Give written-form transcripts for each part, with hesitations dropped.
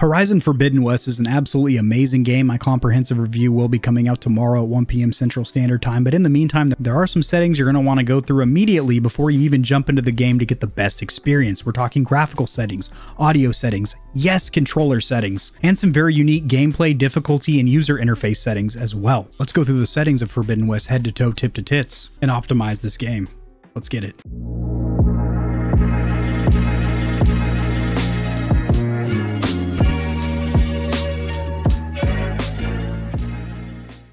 Horizon Forbidden West is an absolutely amazing game. My comprehensive review will be coming out tomorrow at 1 p.m. Central Standard Time, but in the meantime, there are some settings you're going to want to go through immediately before you even jump into the game to get the best experience. We're talking graphical settings, audio settings, yes, controller settings, and some very unique gameplay, difficulty, and user interface settings as well. Let's go through the settings of Forbidden West head to toe, tip to tits, and optimize this game. Let's get it.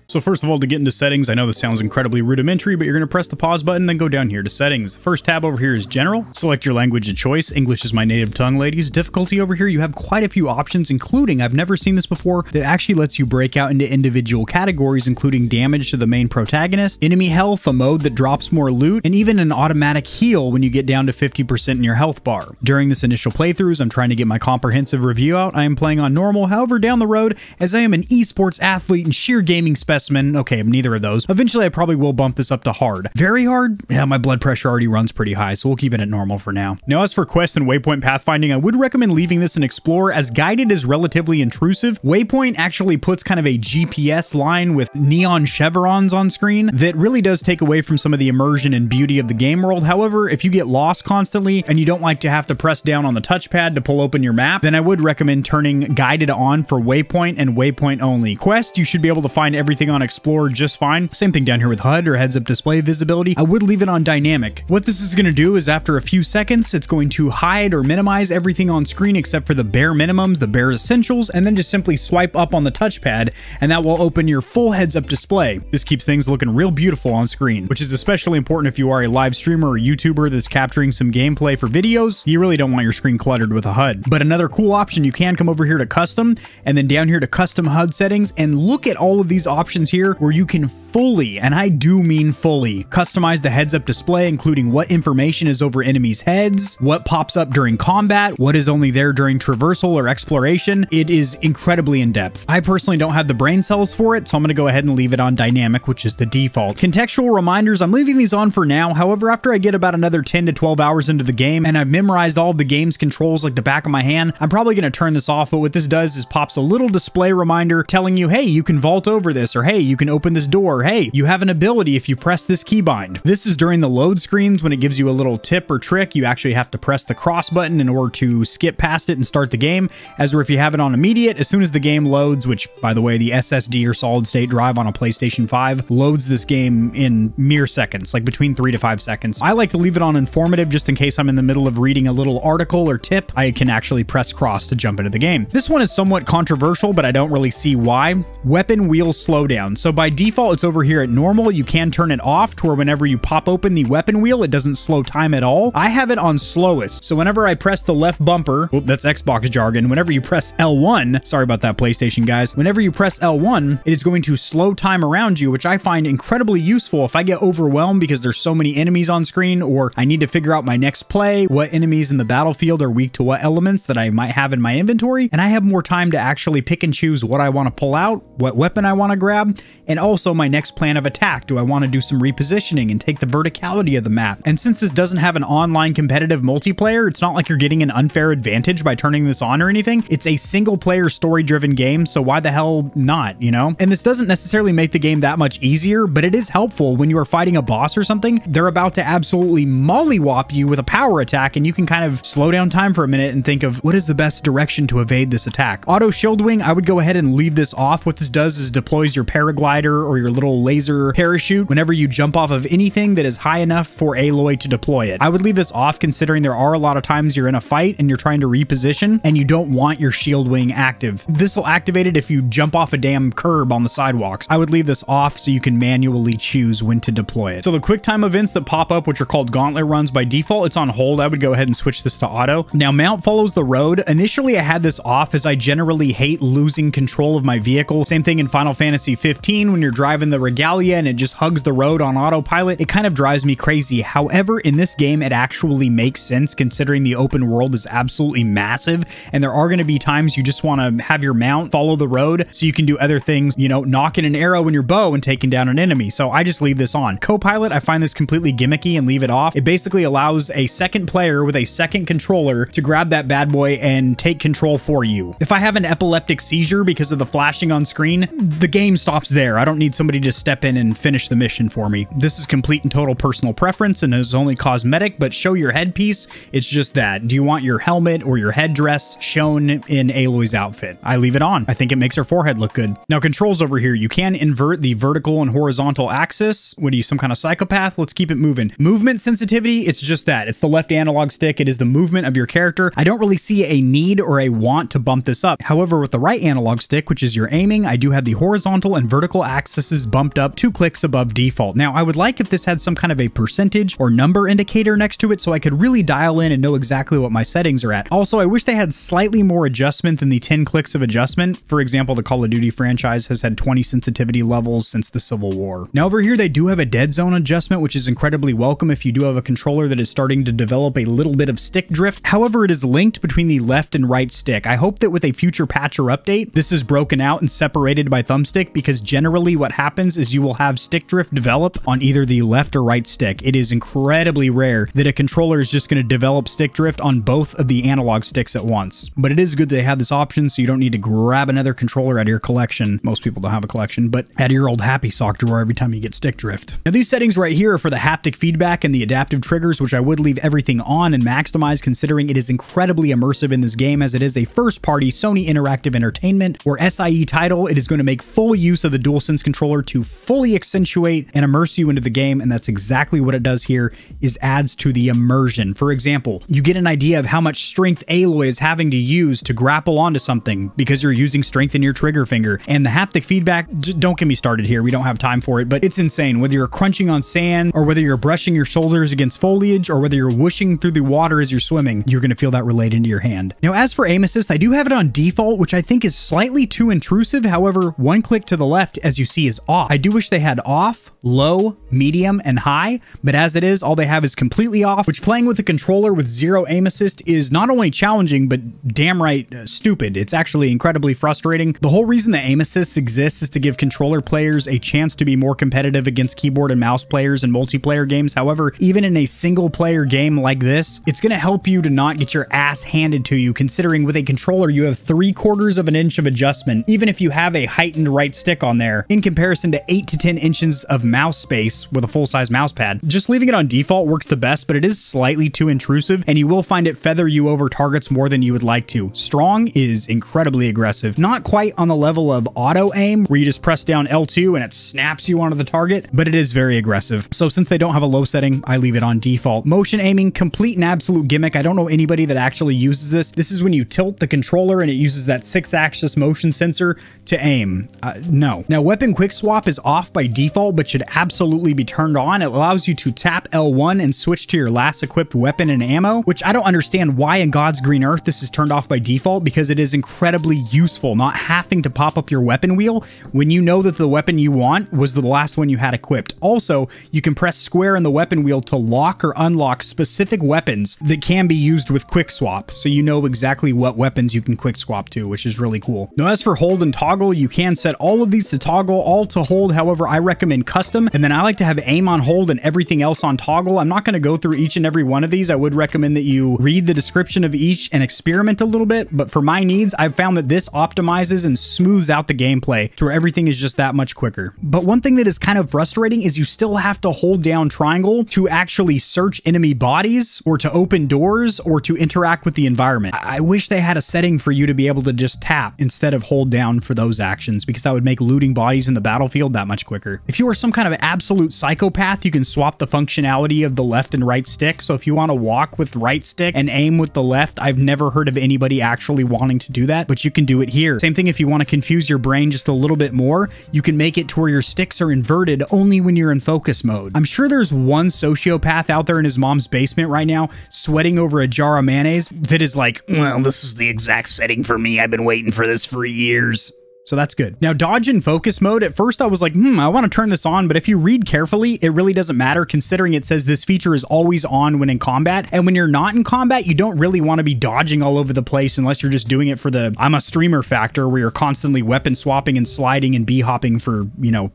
So first of all, to get into settings, I know this sounds incredibly rudimentary, but you're going to press the pause button, then go down here to settings. The first tab over here is general. Select your language of choice. English is my native tongue, ladies. Difficulty over here, you have quite a few options, including, I've never seen this before, that actually lets you break out into individual categories, including damage to the main protagonist, enemy health, a mode that drops more loot, and even an automatic heal when you get down to 50% in your health bar. During this initial playthroughs, I'm trying to get my comprehensive review out. I am playing on normal. However, down the road, as I am an esports athlete and sheer gaming specialist, okay, neither of those. Eventually, I probably will bump this up to hard. Very hard? Yeah, my blood pressure already runs pretty high, so we'll keep it at normal for now. Now, as for quest and waypoint pathfinding, I would recommend leaving this in Explore, as guided is relatively intrusive. Waypoint actually puts kind of a GPS line with neon chevrons on screen that really does take away from some of the immersion and beauty of the game world. However, if you get lost constantly and you don't like to have to press down on the touchpad to pull open your map, then I would recommend turning guided on for waypoint and waypoint only. Quest, you should be able to find everything on Explorer just fine. Same thing down here with HUD or heads up display visibility. I would leave it on dynamic. What this is going to do is after a few seconds, it's going to hide or minimize everything on screen except for the bare minimums, the bare essentials, and then just simply swipe up on the touchpad, and that will open your full heads up display. This keeps things looking real beautiful on screen, which is especially important if you are a live streamer or YouTuber that's capturing some gameplay for videos. You really don't want your screen cluttered with a HUD. But another cool option, you can come over here to custom and then down here to custom HUD settings and look at all of these options here where you can fully, and I do mean fully, customize the heads up display, including what information is over enemies' heads, what pops up during combat, what is only there during traversal or exploration. It is incredibly in depth. I personally don't have the brain cells for it, so I'm going to go ahead and leave it on dynamic, which is the default. Contextual reminders, I'm leaving these on for now. However, after I get about another 10 to 12 hours into the game and I've memorized all of the game's controls like the back of my hand, I'm probably going to turn this off. But what this does is pops a little display reminder telling you, hey, you can vault over this, or hey, you can open this door, hey, you have an ability if you press this keybind. This is during the load screens when it gives you a little tip or trick. You actually have to press the cross button in order to skip past it and start the game. As or if you have it on immediate, as soon as the game loads, which by the way, the SSD or solid state drive on a PlayStation 5 loads this game in mere seconds, like between 3 to 5 seconds. I like to leave it on informative just in case I'm in the middle of reading a little article or tip. I can actually press cross to jump into the game. This one is somewhat controversial, but I don't really see why. Weapon wheel slowdown. So by default, it's over here at normal. You can turn it off to where whenever you pop open the weapon wheel, it doesn't slow time at all. I have it on slowest. So whenever I press the left bumper, whoop, that's Xbox jargon. Whenever you press L1, sorry about that, PlayStation guys. Whenever you press L1, it is going to slow time around you, which I find incredibly useful if I get overwhelmed because there's so many enemies on screen, or I need to figure out my next play, what enemies in the battlefield are weak to what elements that I might have in my inventory. And I have more time to actually pick and choose what I want to pull out, what weapon I want to grab, and also my next plan of attack. Do I want to do some repositioning and take the verticality of the map? And since this doesn't have an online competitive multiplayer, it's not like you're getting an unfair advantage by turning this on or anything. It's a single player story driven game, so why the hell not, you know? And this doesn't necessarily make the game that much easier, but it is helpful when you are fighting a boss or something. They're about to absolutely mollywop you with a power attack, and you can kind of slow down time for a minute and think of what is the best direction to evade this attack. Auto shield wing, I would go ahead and leave this off. What this does is deploys your paraglider or your little laser parachute whenever you jump off of anything that is high enough for Aloy to deploy it. I would leave this off considering there are a lot of times you're in a fight and you're trying to reposition and you don't want your shield wing active. This will activate it if you jump off a damn curb on the sidewalks. I would leave this off so you can manually choose when to deploy it. So the quick time events that pop up, which are called gauntlet runs, by default it's on hold. I would go ahead and switch this to auto. Now mount follows the road. Initially I had this off as I generally hate losing control of my vehicle. Same thing in Final Fantasy 15 when you're driving the Regalia and it just hugs the road on autopilot, it kind of drives me crazy. However, in this game, it actually makes sense considering the open world is absolutely massive, and there are going to be times you just want to have your mount follow the road so you can do other things, you know, knocking an arrow in your bow and taking down an enemy. So I just leave this on. Copilot, I find this completely gimmicky and leave it off. It basically allows a second player with a second controller to grab that bad boy and take control for you. If I have an epileptic seizure because of the flashing on screen, the game stops there. I don't need somebody to step in and finish the mission for me. This is complete and total personal preference and is only cosmetic, but show your headpiece. It's just that. Do you want your helmet or your headdress shown in Aloy's outfit? I leave it on. I think it makes her forehead look good. Now, controls over here. You can invert the vertical and horizontal axis. What are you, some kind of psychopath? Let's keep it moving. Movement sensitivity, it's just that. It's the left analog stick. It is the movement of your character. I don't really see a need or a want to bump this up. However, with the right analog stick, which is your aiming, I do have the horizontal and vertical axes bumped up 2 clicks above default. Now, I would like if this had some kind of a percentage or number indicator next to it so I could really dial in and know exactly what my settings are at. Also, I wish they had slightly more adjustment than the 10 clicks of adjustment. For example, the Call of Duty franchise has had 20 sensitivity levels since the Civil War. Now, over here, they do have a dead zone adjustment, which is incredibly welcome if you do have a controller that is starting to develop a little bit of stick drift. However, it is linked between the left and right stick. I hope that with a future patch or update, this is broken out and separated by thumbstick, because generally what happens is you will have stick drift develop on either the left or right stick. It is incredibly rare that a controller is just going to develop stick drift on both of the analog sticks at once. But it is good they have this option so you don't need to grab another controller out of your collection. Most people don't have a collection, but out of your old happy sock drawer every time you get stick drift. Now, these settings right here are for the haptic feedback and the adaptive triggers, which I would leave everything on and maximize considering it is incredibly immersive in this game, as it is a first-party Sony Interactive Entertainment or SIE title. It is going to make full use of the DualSense controller to fully accentuate and immerse you into the game, and that's exactly what it does here, is adds to the immersion. For example, you get an idea of how much strength Aloy is having to use to grapple onto something because you're using strength in your trigger finger. And the haptic feedback, don't get me started here, we don't have time for it, but it's insane. Whether you're crunching on sand or whether you're brushing your shoulders against foliage or whether you're whooshing through the water as you're swimming, you're going to feel that relayed into your hand. Now, as for aim assist, I do have it on default, which I think is slightly too intrusive. However, 1 click to the left, as you see, is off. I do wish they had off, low, medium, and high, but as it is, all they have is completely off, which playing with a controller with 0 aim assist is not only challenging, but damn right stupid. It's actually incredibly frustrating. The whole reason the aim assist exists is to give controller players a chance to be more competitive against keyboard and mouse players in multiplayer games. However, even in a single player game like this, it's going to help you to not get your ass handed to you, considering with a controller, you have 3/4 of an inch of adjustment, even if you have a heightened right stick on there, in comparison to 8 to 10 inches of mouse space with a full-size mouse pad. Just leaving it on default works the best, but it is slightly too intrusive, and you will find it feather you over targets more than you would like to. Strong is incredibly aggressive, not quite on the level of auto aim, where you just press down L2 and it snaps you onto the target, but it is very aggressive. So since they don't have a low setting, I leave it on default. Motion aiming, complete and absolute gimmick. I don't know anybody that actually uses this. This is when you tilt the controller and it uses that 6-axis motion sensor to aim. No. Now, weapon quick swap is off by default, but should absolutely be turned on. It allows you to tap L1 and switch to your last equipped weapon and ammo, which I don't understand why in God's green earth this is turned off by default, because it is incredibly useful not having to pop up your weapon wheel when you know that the weapon you want was the last one you had equipped. Also, you can press square in the weapon wheel to lock or unlock specific weapons that can be used with quick swap, so you know exactly what weapons you can quick swap to, which is really cool. Now, as for hold and toggle, you can set all of these to toggle, all to hold. However, I recommend custom, and then I like to have aim on hold and everything else on toggle. I'm not going to go through each and every one of these. I would recommend that you read the description of each and experiment a little bit, but for my needs, I've found that this optimizes and smooths out the gameplay to where everything is just that much quicker. But one thing that is kind of frustrating is you still have to hold down triangle to actually search enemy bodies or to open doors or to interact with the environment. I wish they had a setting for you to be able to just tap instead of hold down for those actions, because that would make looting bodies in the battlefield that much quicker. If you are some kind of absolute psychopath, you can swap the functionality of the left and right stick. So if you want to walk with right stick and aim with the left, I've never heard of anybody actually wanting to do that, but you can do it here. Same thing if you want to confuse your brain just a little bit more, you can make it to where your sticks are inverted only when you're in focus mode. I'm sure there's one sociopath out there in his mom's basement right now sweating over a jar of mayonnaise that is like, well, this is the exact setting for me. I've been waiting for this for years. So that's good. Now, dodge and focus mode, at first I was like, I want to turn this on, but if you read carefully, it really doesn't matter considering it says this feature is always on when in combat. And when you're not in combat, you don't really want to be dodging all over the place unless you're just doing it for the I'm a streamer factor where you're constantly weapon swapping and sliding and B-hopping for, you know,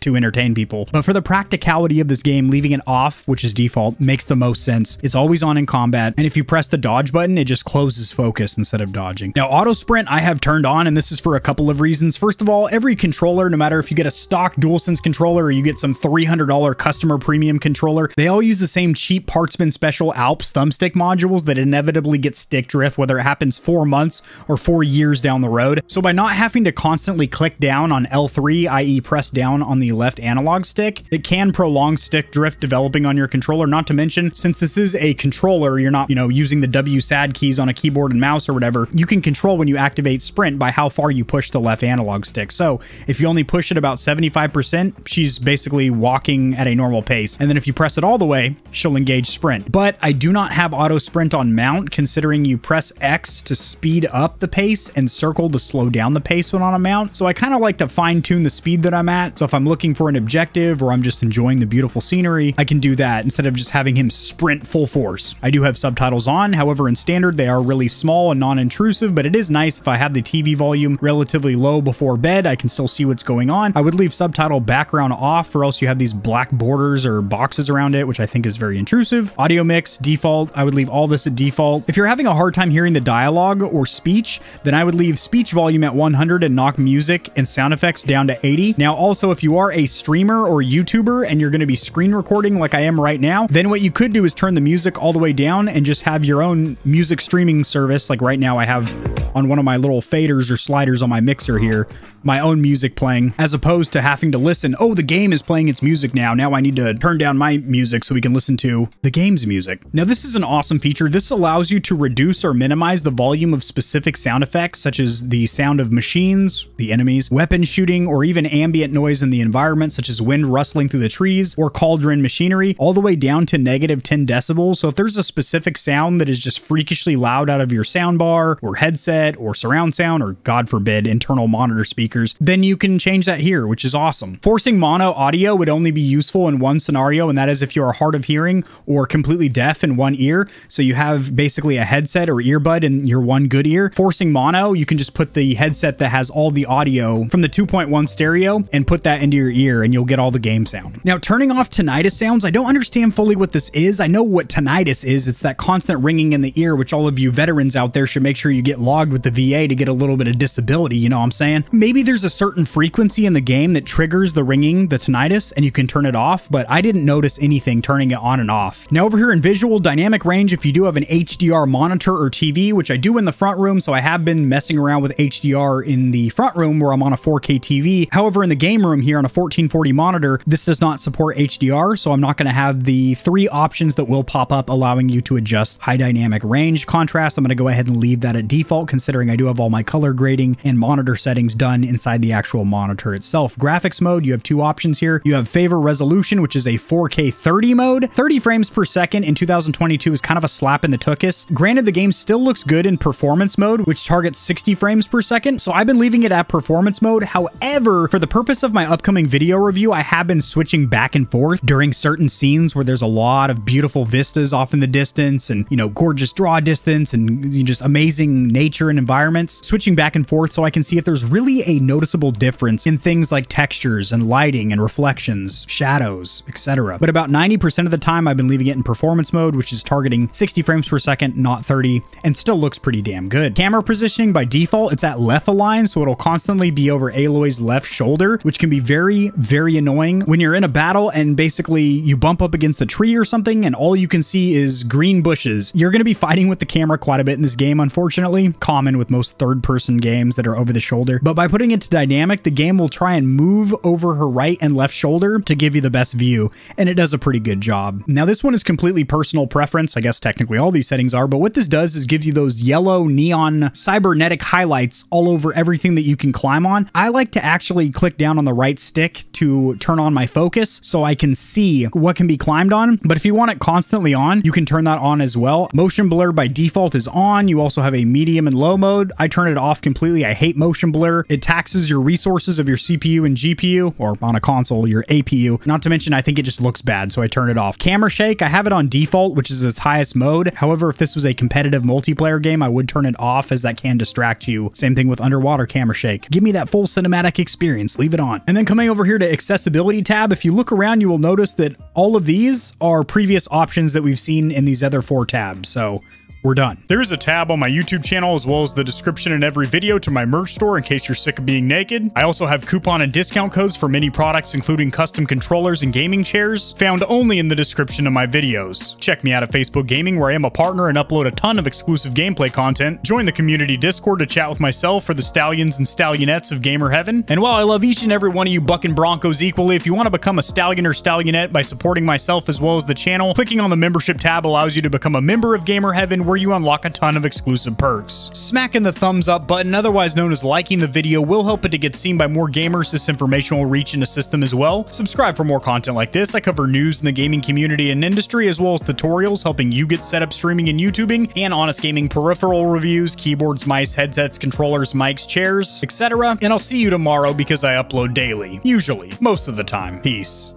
to entertain people. But for the practicality of this game, leaving it off, which is default, makes the most sense. It's always on in combat, and if you press the dodge button, it just closes focus instead of dodging. Now, auto sprint I have turned on, and this is for a couple of reasons. First of all, every controller, no matter if you get a stock DualSense controller or you get some $300 customer premium controller, they all use the same cheap Partsman Special Alps thumbstick modules that inevitably get stick drift, whether it happens 4 months or 4 years down the road. So by not having to constantly click down on L3, i.e. press down on the left analog stick, it can prolong stick drift developing on your controller. Not to mention, since this is a controller, you're not, using the WSAD keys on a keyboard and mouse or whatever. You can control when you activate sprint by how far you push the left analog stick. So if you only push it about 75%, she's basically walking at a normal pace. And then if you press it all the way, she'll engage sprint. But I do not have auto sprint on mount, considering you press X to speed up the pace and circle to slow down the pace when on a mount. So I kind of like to fine tune the speed that I'm at. So if I'm looking for an objective or I'm just enjoying the beautiful scenery, I can do that instead of just having him sprint full force. I do have subtitles on. However, in standard, they are really small and non-intrusive, but it is nice if I have the TV volume relatively low before bed, I can still see what's going on. I would leave subtitle background off, or else you have these black borders or boxes around it, which I think is very intrusive. Audio mix, default. I would leave all this at default. If you're having a hard time hearing the dialogue or speech, then I would leave speech volume at 100 and knock music and sound effects down to 80. Now, also, if you are a streamer or YouTuber and you're going to be screen recording like I am right now, then what you could do is turn the music all the way down and just have your own music streaming service. Like right now I have on one of my little faders or sliders on my mixer here, my own music playing, as opposed to having to listen. Oh, the game is playing its music now. Now I need to turn down my music so we can listen to the game's music. Now, this is an awesome feature. This allows you to reduce or minimize the volume of specific sound effects, such as the sound of machines, the enemies, weapon shooting, or even ambient noise in the environment, such as wind rustling through the trees or cauldron machinery, all the way down to -10 decibels. So if there's a specific sound that is just freakishly loud out of your soundbar or headset or surround sound, or God forbid, internal monitor speakers, then you can change that here, which is awesome. Forcing mono audio would only be useful in one scenario, and that is if you are hard of hearing or completely deaf in one ear. So you have basically a headset or earbud in your one good ear. Forcing mono, you can just put the headset that has all the audio from the 2.1 stereo and put that into your ear, and you'll get all the game sound. Now, turning off tinnitus sounds, I don't understand fully what this is. I know what tinnitus is. It's that constant ringing in the ear, which all of you veterans out there should make sure you get logged with the VA to get a little bit of disability. You know what I'm saying? Maybe there's a certain frequency in the game that triggers the ringing, the tinnitus, and you can turn it off, but I didn't notice anything turning it on and off. Now, over here in visual dynamic range, if you do have an HDR monitor or TV, which I do in the front room, so I have been messing around with HDR in the front room where I'm on a 4K TV. However, in the game room here on a 1440 monitor, this does not support HDR, so I'm not going to have the three options that will pop up allowing you to adjust high dynamic range contrast. I'm going to go ahead and leave that at default, considering I do have all my color grading and monitor settings done inside the actual monitor itself. Graphics mode, you have two options here. You have favor resolution, which is a 4K 30 mode. 30 frames per second in 2022 is kind of a slap in the tuchus. Granted, the game still looks good in performance mode, which targets 60 frames per second. So I've been leaving it at performance mode. However, for the purpose of my upcoming video review, I have been switching back and forth during certain scenes where there's a lot of beautiful vistas off in the distance and, gorgeous draw distance and just amazing nature and environments, switching back and forth so I can see if there's really a noticeable difference in things like textures and lighting and reflections, shadows, etc. But about 90% of the time, I've been leaving it in performance mode, which is targeting 60 frames per second, not 30, and still looks pretty damn good. Camera positioning, by default, it's at left align, so it'll constantly be over Aloy's left shoulder, which can be very, very annoying when you're in a battle and basically you bump up against the tree or something and all you can see is green bushes. You're going to be fighting with the camera quite a bit in this game, unfortunately, common with most third-person games that are over the shoulder. But by putting it to dynamic, the game will try and move over her right and left shoulder to give you the best view, and it does a pretty good job. Now, this one is completely personal preference. I guess technically all these settings are, but what this does is gives you those yellow neon cybernetic highlights all over everything that you can climb on. I like to actually click down on the right stick to turn on my focus so I can see what can be climbed on, but if you want it constantly on, you can turn that on as well. Motion blur by default is on. You also have a medium and low low mode. I turn it off completely. I hate motion blur. It taxes your resources of your CPU and GPU, or on a console, your APU. Not to mention, I think it just looks bad, so I turn it off. Camera shake, I have it on default, which is its highest mode. However, if this was a competitive multiplayer game, I would turn it off, as that can distract you. Same thing with underwater camera shake. Give me that full cinematic experience. Leave it on. And then coming over here to accessibility tab, if you look around, you will notice that all of these are previous options that we've seen in these other four tabs. So we're done. There is a tab on my YouTube channel, as well as the description in every video, to my merch store in case you're sick of being naked. I also have coupon and discount codes for many products, including custom controllers and gaming chairs, found only in the description of my videos. Check me out at Facebook Gaming, where I am a partner and upload a ton of exclusive gameplay content. Join the community Discord to chat with myself for the stallions and stallionettes of Gamer Heaven. And while I love each and every one of you bucking broncos equally, if you want to become a stallion or stallionette by supporting myself as well as the channel, clicking on the membership tab allows you to become a member of Gamer Heaven, where you unlock a ton of exclusive perks. Smacking the thumbs up button, otherwise known as liking the video, will help it to get seen by more gamers. This information will reach and assist them as well. Subscribe for more content like this. I cover news in the gaming community and industry, as well as tutorials helping you get set up streaming and YouTubing, and honest gaming peripheral reviews, keyboards, mice, headsets, controllers, mics, chairs, etc. And I'll see you tomorrow, because I upload daily. Usually. Most of the time. Peace.